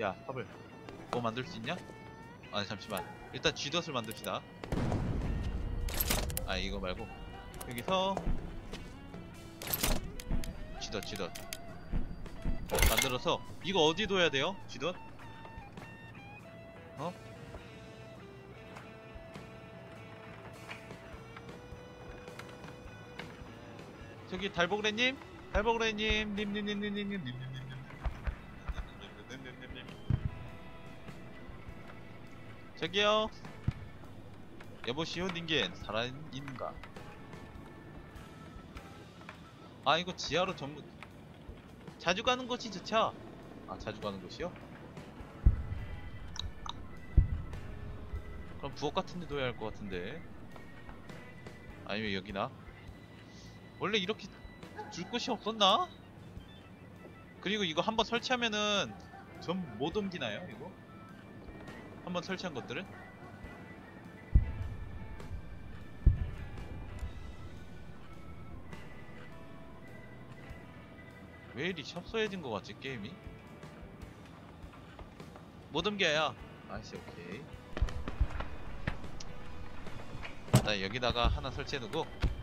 야 팝을 뭐 만들 수 있냐? 아니 잠시만, 일단 G덫을 만듭시다. 아 이거 말고 여기서 G덫 G덫 만들어서 이거 어디 둬야 돼요? G덫? 어? 저기 달보그레님? 달보그레님 님님님님님님님님님 저기요. 여보시오 닌겐 살아있는가? 아 이거 지하로 전부 자주 가는 곳이 좋죠? 아 자주 가는 곳이요? 그럼 부엌 같은데 둬야 할 것 같은데, 아니면 여기나? 원래 이렇게 줄 곳이 없었나? 그리고 이거 한번 설치하면은 전 못 옮기나요 이거? 한번 설치한 것들을? 왜 이리 협소해진 것 같지 게임이? 못 옮겨야. 아이씨 오케이. 일단 여기다가 하나 설치해놓고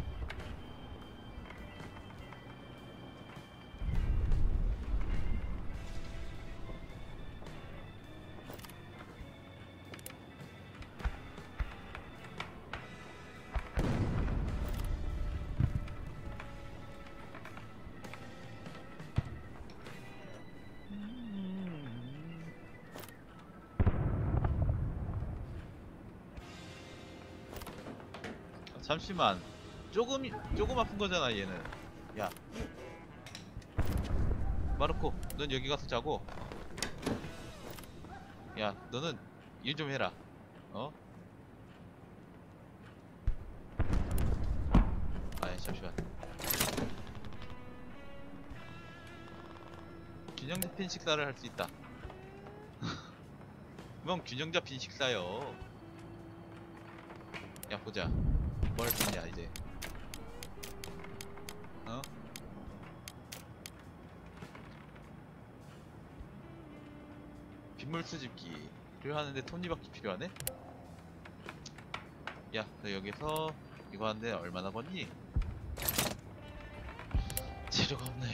잠시만, 조금 아픈 거잖아 얘는. 야 마르코 넌 여기 가서 자고, 야 너는 일 좀 해라. 어? 아니 잠시만, 균형 잡힌 식사를 할 수 있다. 그럼 균형 잡힌 식사요. 야 보자 뭘 했냐 이제. 어? 빗물 수집기를 하는데 톱니바퀴 필요하네? 야 너 여기서 이거 하는데 얼마나 버니? 재료가 없네.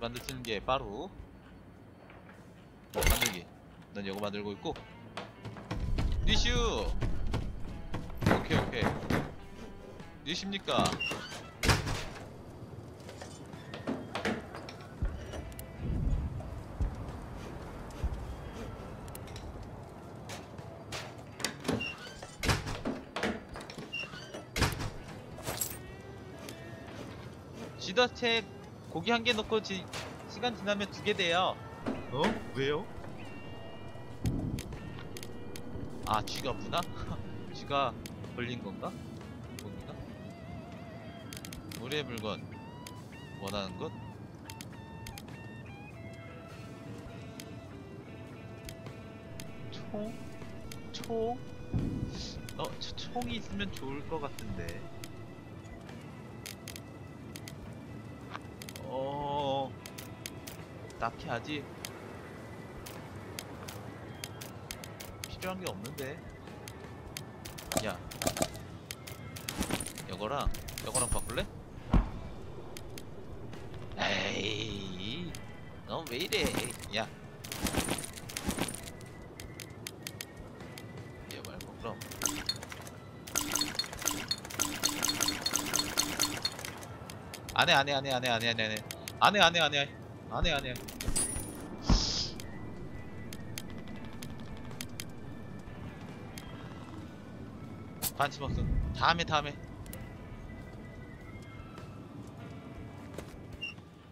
만들 수 있는 게 바로 만들기. 넌 이거 만들고 있고 니슈! 오케이 오케이. 니십니까? 지더체 고기 한 개 넣고 시간 지나면 2개 돼요. 어? 왜요? 아 쥐가 없구나? 쥐가 걸린 건가? 우리의 물건 원하는 것? 총? 총? 총이 있으면 좋을 것 같은데. 딱히 아직 필요한 게 없는데. 야 이거랑 바꿀래? 에이, 넌 왜 이래? 야, 얘 말고 그럼. 안해. 관심 없어. 다음에.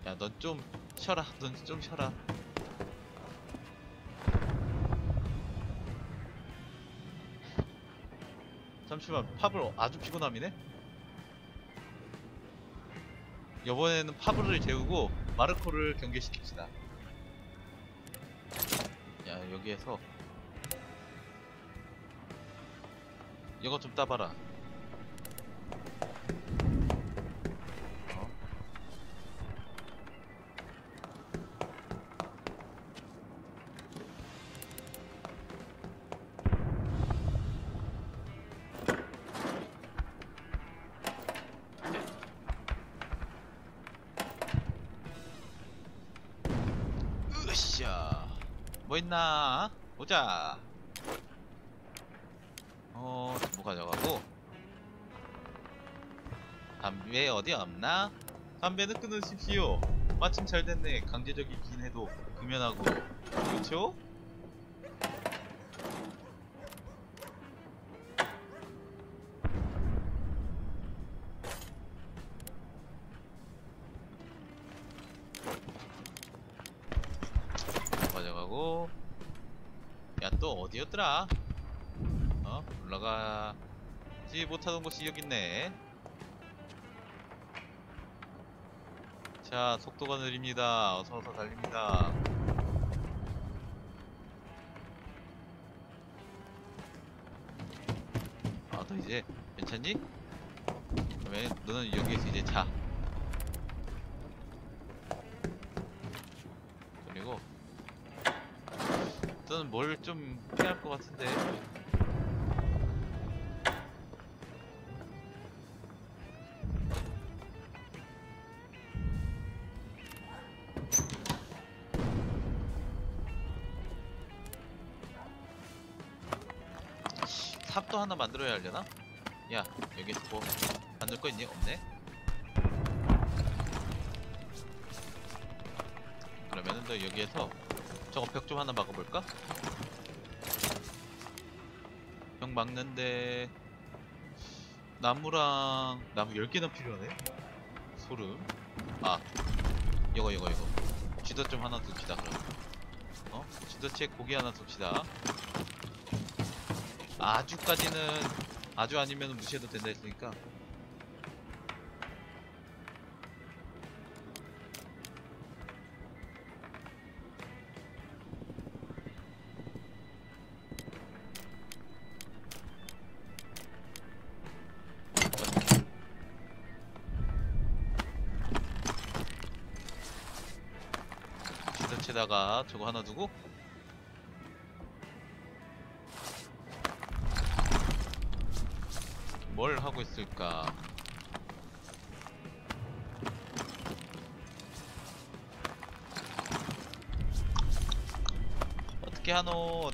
야, 넌 좀 쉬어라. 잠시만, 팝을 아주 피곤함이네? 이번에는 팝을 재우고 마르코를 경계시킵시다. 야, 여기에서 이거 좀 따봐라. 으쌰. 뭐 있나? 보자. 전부 가져가고. 담배 어디 없나? 담배는 끊으십시오. 마침 잘 됐네. 강제적이긴 해도 금연하고. 그렇죠? 가져가고. 야, 또 어디였더라? 올라가지 못하던 곳이 여기 있네. 자, 속도가 느립니다. 어서어서 달립니다. 아, 너 이제 괜찮니? 그러면 너는 여기에서 이제 자. 그리고 너는 뭘 좀 피할 것 같은데. 삽도 하나 만들어야 하려나? 야, 여기 뭐 만들 거 있니? 없네? 그러면은 너 여기에서 저거 벽 좀 하나 막아볼까? 벽 막는데 나무랑 나무 10개나 필요하네? 소름. 아, 이거 쥐덫 좀 하나 둡시다. 그럼 쥐덫에 고기 하나 둡시다. 아주까지는 아주 아니면 무시해도 된다 했으니까. 지도체다가 저거 하나 두고. 뭘 하고 있을까? 어떻게 하노?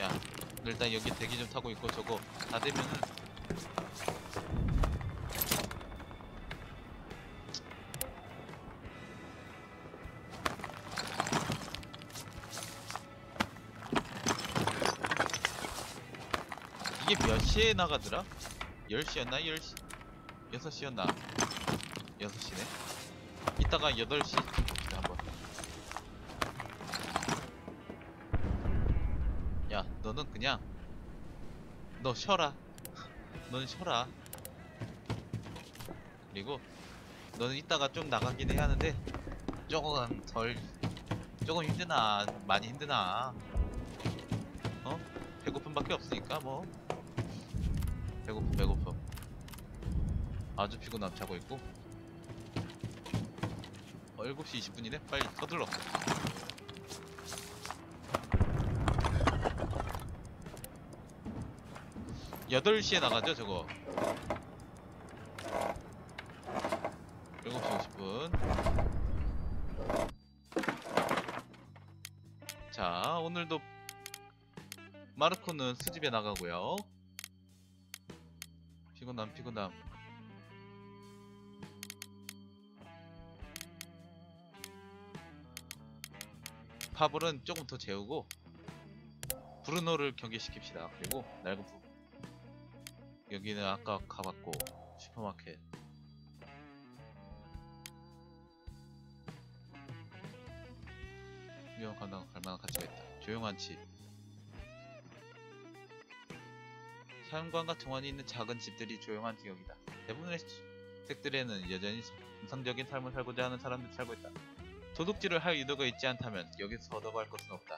야, 일단 여기 대기 좀 타고 있고, 저거 다 되면은 이게 몇 시에 나가더라? 10시였나? 10시? 6시였나? 6시네? 이따가 8시 봅시다 한번. 야, 너는 그냥 너 쉬어라. 너는 쉬어라. 그리고 너는 이따가 좀 나가긴 해야 하는데 조금 힘드나? 많이 힘드나? 배고픔 밖에 없으니까 뭐 배고픔 아주 피곤함. 자고 있고. 7시 20분이네? 빨리 서둘러. 여덟 시에 나가죠 저거. 7시 50분. 자, 오늘도 마르코는 수집에 나가고요. 피곤함. 파벌은 조금 더 재우고 브루노를 경계시킵시다. 그리고 낡은 부 여기는 아까 가봤고. 슈퍼마켓. 유형 감당 갈만한 가치가 있다. 조용한 집. 사용관과 정원이 있는 작은 집들이 조용한 지역이다. 대부분의 주택들에는 여전히 정상적인 삶을 살고자 하는 사람들이 살고 있다. 도둑질을 할 의도가 있지 않다면 여기서 얻어갈 것은 없다.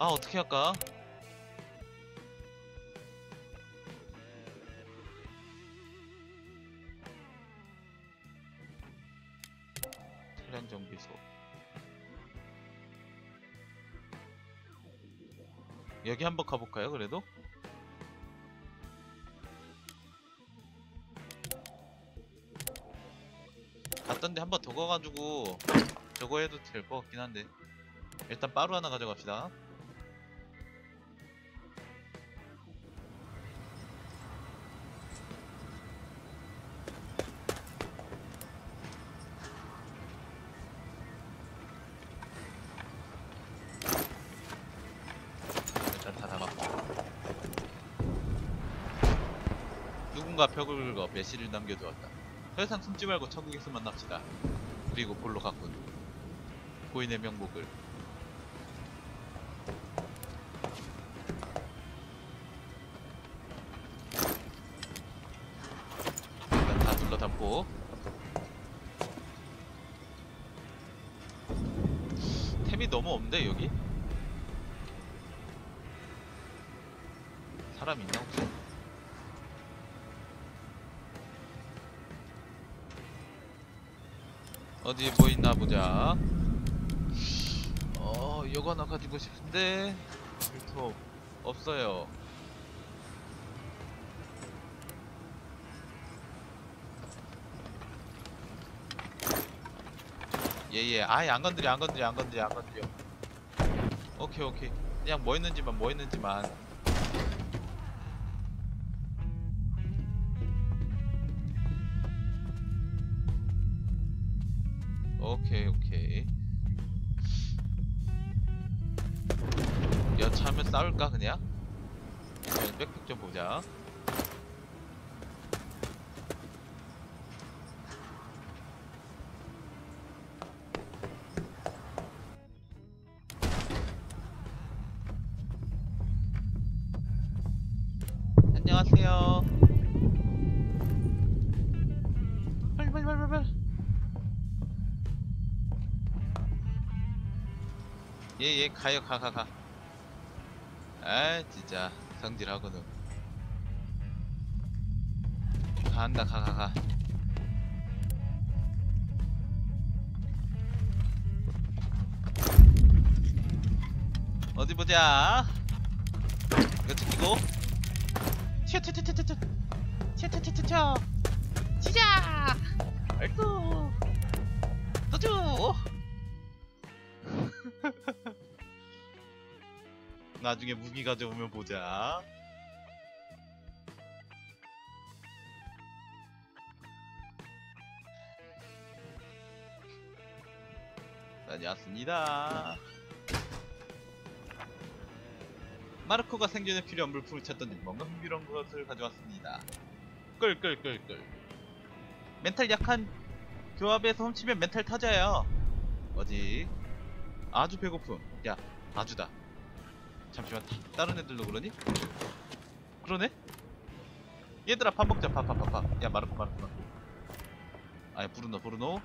아, 어떻게 할까? 차량 정비소. 여기 한번 가볼까요? 그래도 갔던데 한 번 더 가가지고 저거 해도 될 것 같긴 한데 일단 빠루 하나 가져갑시다. 벽을 긁어 매실을 남겨두었다. 더 이상 숨지 말고 천국에서 만납시다. 그리고 볼로 갔군. 고인의 명복을. 일단 다 둘러담고 템이 너무 없는데 여기? 사람 있나 혹시? 어디 뭐 있나 보자. 요거 하나 가지고 싶은데 유튜브 없어요. 예예. 아예 안 건드려 안 건드려 안 건드려 안 건드려. 오케이 오케이. 그냥 뭐 있는지만 뭐 있는지만. 오케이 오케이. 여차하면 싸울까 그냥? 일단 백팩 좀 보자. 안녕하세요. 빨리 빨리 빨리 빨리. 예예 가요 가가가. 아 진짜 성질하고는 간다 가가가. 어디 보자. 이거 튀기고 튀어튀어튀어튀어 튀어튀어튀어 치자. 아이고 떠줘. 나중에 무기 가져오면 보자. 다녀왔습니다. 마르코가 생존에 필요한 물품을 찾던 뭔가 흥미로운 것을 가져왔습니다. 끌끌끌끌. 멘탈 약한 교합에서 훔치면 멘탈 타자예요. 어디? 아주 배고픔. 야 아주다. 잠시만 다른 애들도 그러니? 그러네? 얘들아 밥 먹자. 밥. 야 마르코 마르코. 아 야 브루노 브루노.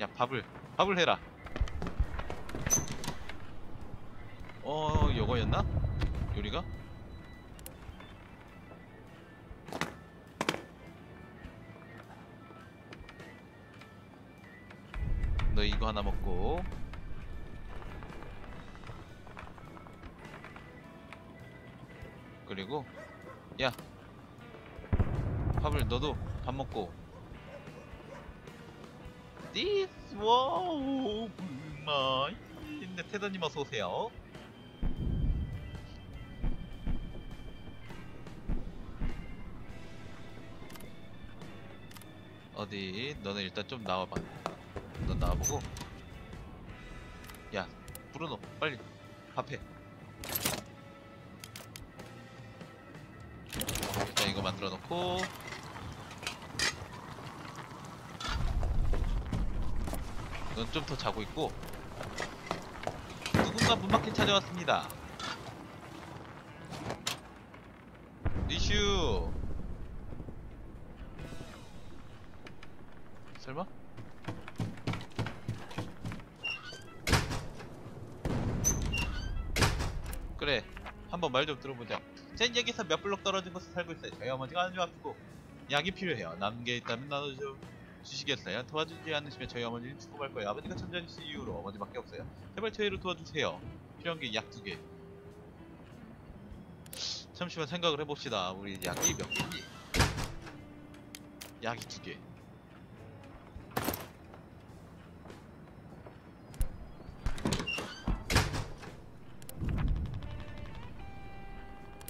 야 밥을 해라. 요거였나? 요리가? 너 이거 하나 먹고 그리고 야 밥을 너도 밥 먹고. This was my 인데 테더님 어서 오세요. 어디 너는 일단 좀 나와봐. 너 나와보고. 야 브루노 빨리 밥해. 이거 만들어 놓고 넌 좀 더 자고 있고. 누군가 문밖에 찾아왔습니다. 이슈. 설마? 그래 한번 말 좀 들어보자. 쟨 여기서 몇 블록 떨어진 곳에 살고 있어요. 저희 어머니가 아주 아프고 약이 필요해요. 남은 게 있다면 나눠주시겠어요? 도와주지 않으시면 저희 어머니는 죽어갈 거예요. 아버지가 참전이신 이후로 어머니밖에 없어요. 제발 저희를 도와주세요. 필요한 게 약 2개. 잠시만 생각을 해봅시다. 우리 약이 몇 개니? 약이 2개.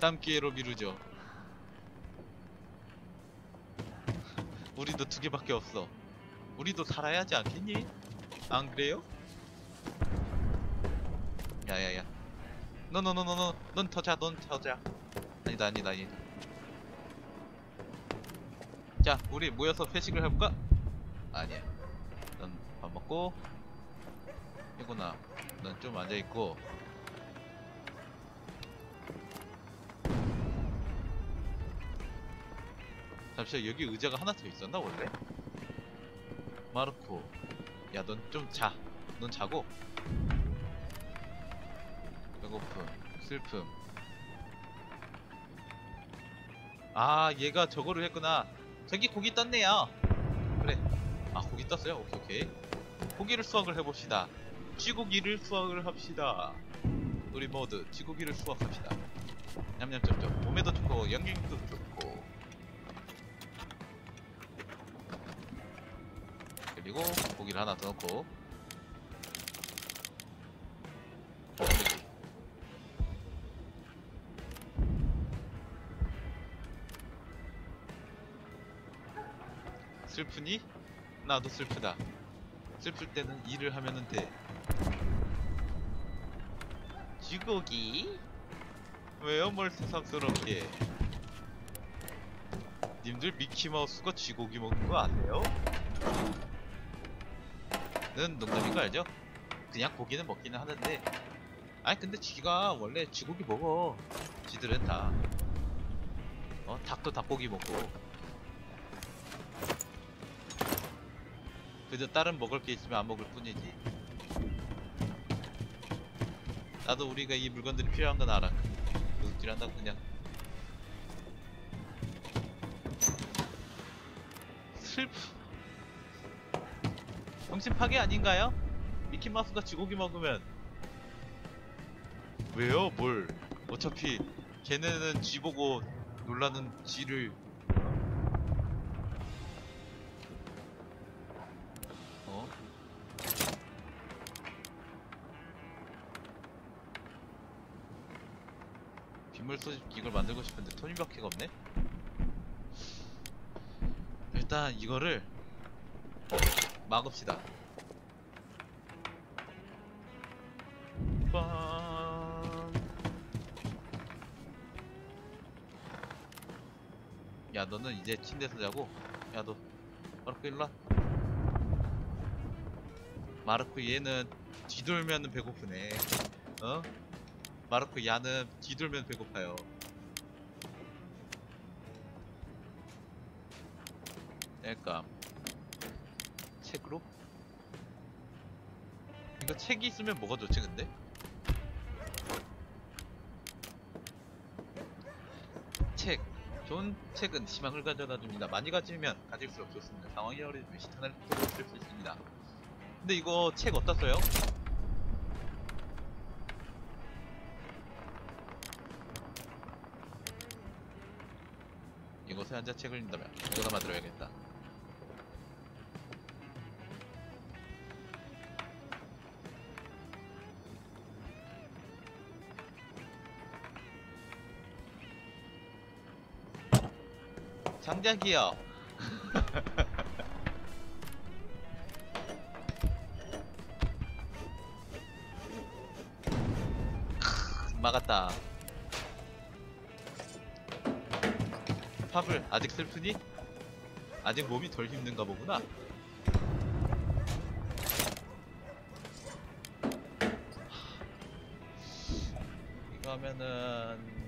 다음 기회로 미루죠. 우리도 2개밖에 없어. 우리도 살아야 하지 않겠니? 안 그래요? 야야야. 너너너너너. 넌 터자. 넌 터자. 아니다 아니다 아니다. 자, 우리 모여서 회식을 해볼까? 아니야. 넌 밥 먹고. 이구나. 넌 좀 앉아있고. 잠시만, 여기 의자가 하나 더 있었나 원래? 마르코, 야 넌 좀 자. 넌 자고. 배고픔, 슬픔. 아, 얘가 저거를 했구나. 저기 고기 떴네요. 그래. 아, 고기 떴어요? 오케이 오케이. 고기를 수확을 해봅시다. 쥐고기를 수확을 합시다. 우리 모두 쥐고기를 수확합시다. 냠냠쩝쩝. 몸에도 좋고 영양도 좋고. 그리고 고기를 하나 더 넣고. 슬프니? 나도 슬프다. 슬플 때는 일을 하면은 돼. 쥐고기? 왜요? 뭘 새삼스럽게. 님들 미키마우스가 쥐고기 먹는 거 아세요? 는 농담인 거 알죠? 그냥 고기는 먹기는 하는데. 아니 근데 쥐가 원래 쥐고기 먹어. 쥐들은 다. 닭도 닭고기 먹고. 그저 다른 먹을 게 있으면 안 먹을 뿐이지. 나도 우리가 이 물건들이 필요한 건 알아. 도둑질 한다고 그냥. 슬프. 정신 파괴 아닌가요? 미키마우스가 쥐고기 먹으면. 왜요? 뭘. 어차피 걔네는 쥐 보고 놀라는 쥐를. 빗물 수집기 이걸 만들고 싶은데 토니바퀴가 없네? 일단 이거를 막읍시다. 야, 너는 이제 침대에서 자고. 야, 너 마르코 일로와. 마르코 얘는 뒤돌면 배고프네. 어? 마르코 야는 뒤돌면 배고파요. 그러니까 책으로? 이거 책이 있으면 뭐가 좋지 근데? 책! 좋은 책은 희망을 가져다줍니다. 많이 가지면 가질수록 좋습니다. 상황이 어려우면 시탄을 쓸 수 있습니다. 근데 이거 책 어디다 써요? 이곳에 앉아 책을 읽는다면 이거나 만들어야겠다. 장작이요. 막았다. 팝을. 아직 슬프니? 아직 몸이 덜 힘든가 보구나. 이거 하면은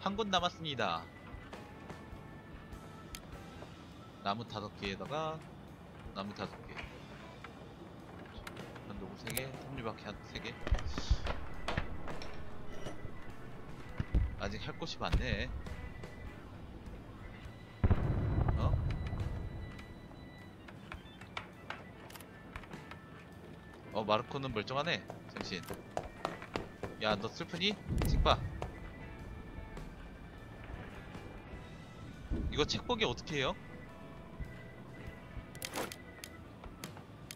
한 곳 남았습니다. 나무 5개에다가 나무 5개, 전도구 3개, 섬유바퀴 3개. 아직 할 곳이 많네. 어? 마르코는 멀쩡하네. 정신. 야, 너 슬프니? 틱봐. 이거 책 보기 어떻게 해요?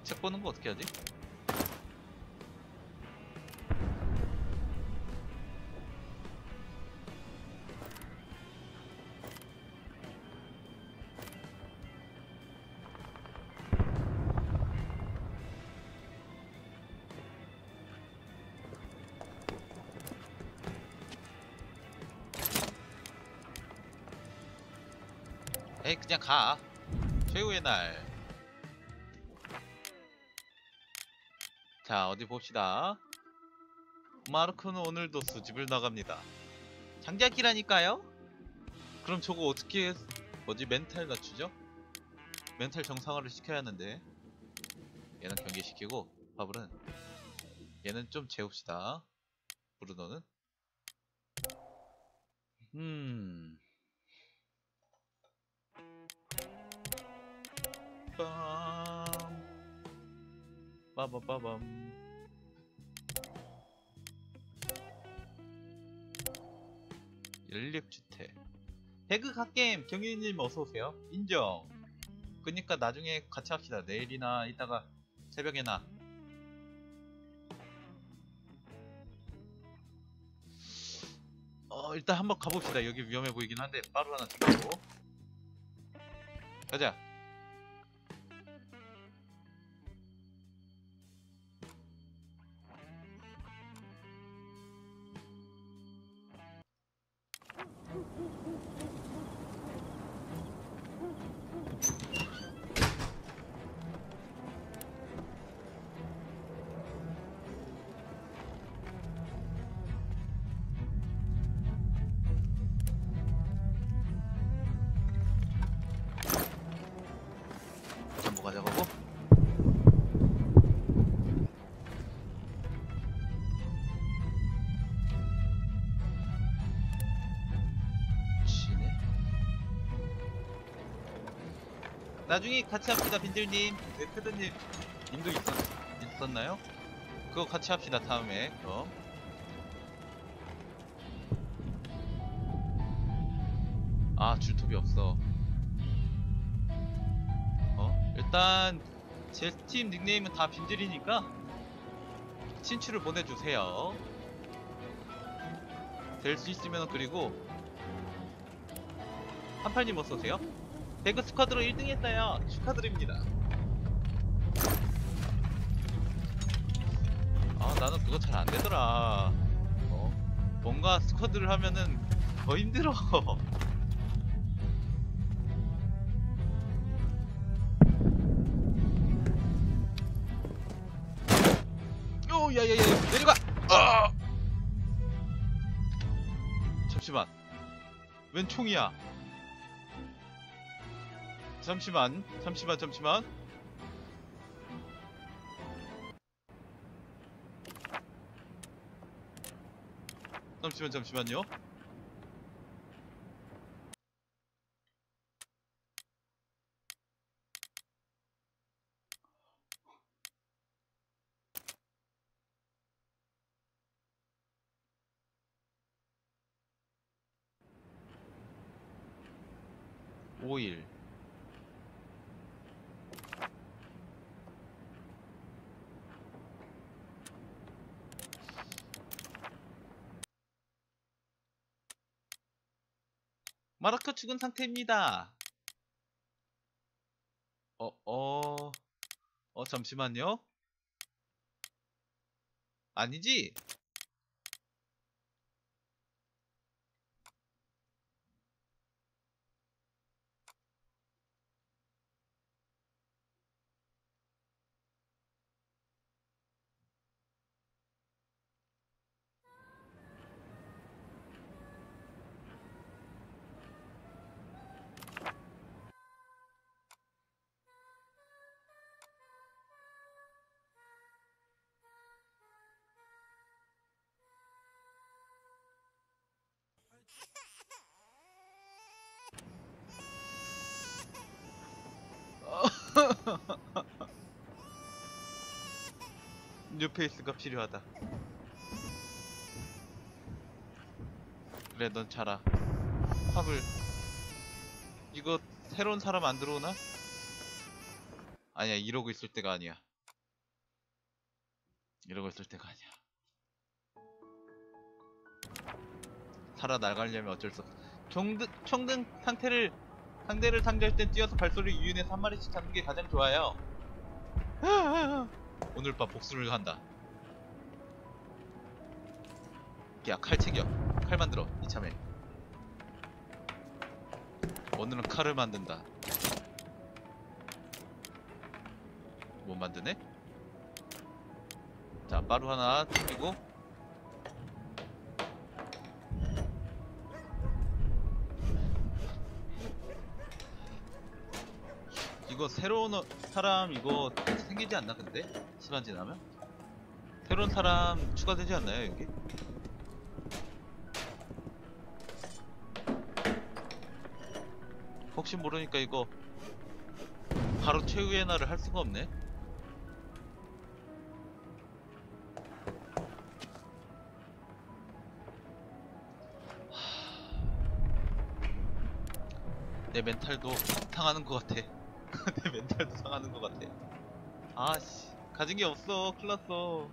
책 보는 거 어떻게 하지? 에이 그냥 가. 최후의 날. 자 어디 봅시다. 마르크는 오늘도 수집을 나갑니다. 장작이라니까요? 그럼 저거 어떻게 뭐지? 멘탈 낮추죠? 멘탈 정상화를 시켜야 하는데 얘는 경계시키고 바블은 얘는 좀 재웁시다. 브루노는 빠바바밤. 연립주택 배그 갓게임 경윤님 어서오세요. 인정. 그니까 나중에 같이 합시다. 내일이나 이따가 새벽에나. 일단 한번 가봅시다. 여기 위험해 보이긴 한데 빠루 하나 챙기고 가자. 나중에 같이 합시다. 빈들님, 네크드님 님도 있었나요? 그거 같이 합시다 다음에. 그럼 아 줄톱이 없어. 일단 제 팀 닉네임은 다 빈들이니까 친추를 보내주세요. 될 수 있으면. 그리고 한팔님 어서오세요. 배그 스쿼드로 1등 했어요. 축하드립니다. 아 나는 그거 잘 안되더라. 뭔가 스쿼드를 하면은 더 힘들어. 오 야야야 내려가. 잠시만 웬 총이야. 잠시만. 잠시만요. 오일. 마르크 죽은 상태입니다. 잠시만요. 아니지? 뉴페이스가 필요하다. 그래 넌 자라. 팝을 이거 새로운 사람 안 들어오나? 아니야 이러고 있을 때가 아니야. 살아 나가려면 어쩔 수 없어. 총등 상대를 상대할 땐 뛰어서 발소리 유인해서 한 마리씩 잡는 게 가장 좋아요. 오늘 밤 복수를 한다. 야, 칼 챙겨. 칼 만들어. 이참에. 오늘은 칼을 만든다. 못 만드네? 자, 빠루 하나 튀기고 이거 새로운 사람 이거 생기지 않나 근데? 시간 지나면? 새로운 사람 추가되지 않나요 여기? 혹시 모르니까 이거 바로 최후의 날을 할 수가 없네. 내 멘탈도 상하는 것 같아. 내 멘탈도 상하는 것 같아. 아씨, 가진 게 없어. 큰일 났어.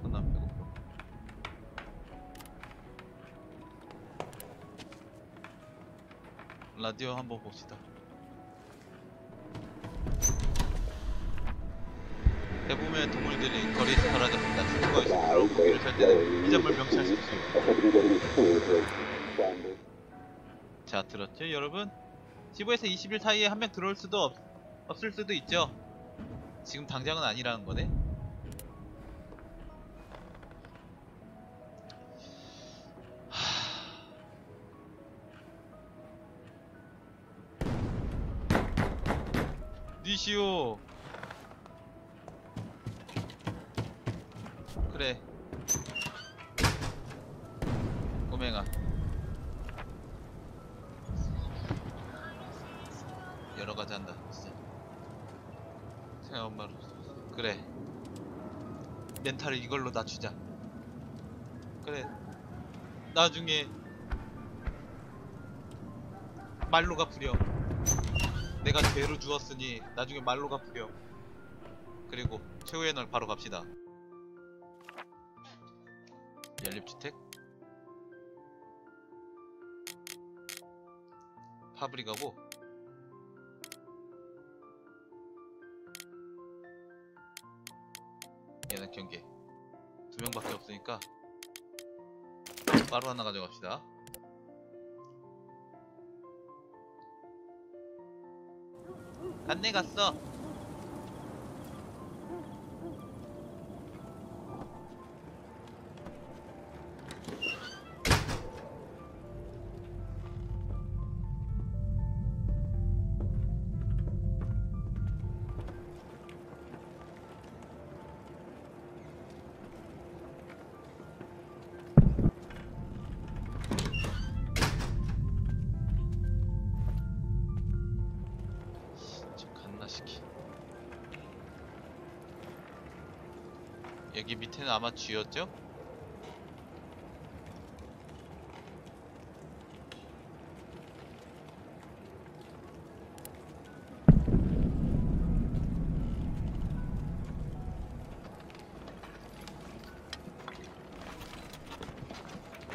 피곤하면 배고파. 라디오 한번 봅시다. 대부분의 동물들이 거리에서 사라졌습니다. 친구가 있을 거라고 고기를 살 때는 이 점을 명시하십시오. 자, 들었죠 여러분? 15에서 20일 사이에 한 명 들어올 수도 없을 수도 있죠. 지금 당장은 아니라는 거네. 니시오. 그래 꼬맹아, 여러가지 한다 진짜. 엄마로 그래, 멘탈을 이걸로 낮추자. 그래, 나중에 말로 갚으렴. 내가 죄로 주었으니 나중에 말로 갚으렴. 그리고 최후의 날 바로 갑시다. 연립주택? 파브리가고 얘는 경계 2명밖에 없으니까 빠루 하나 가져갑시다. 안내 갔어. 여기 밑에는 아마 쥐였죠?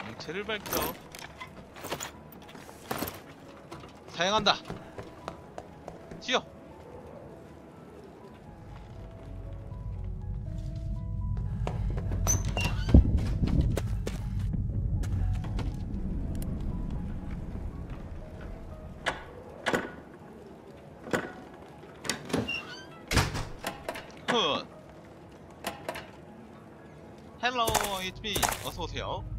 뭉체를 밝혀. 사양한다. 쥐여. Hello, it's me. 어서오세요.